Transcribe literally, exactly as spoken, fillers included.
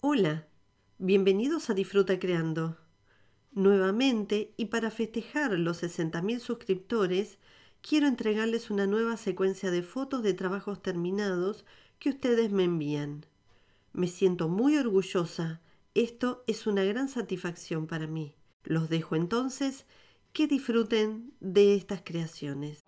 Hola, bienvenidos a Disfruta Creando. Nuevamente, y para festejar los sesenta mil suscriptores, quiero entregarles una nueva secuencia de fotos de trabajos terminados que ustedes me envían. Me siento muy orgullosa. Esto es una gran satisfacción para mí. Los dejo entonces, que disfruten de estas creaciones.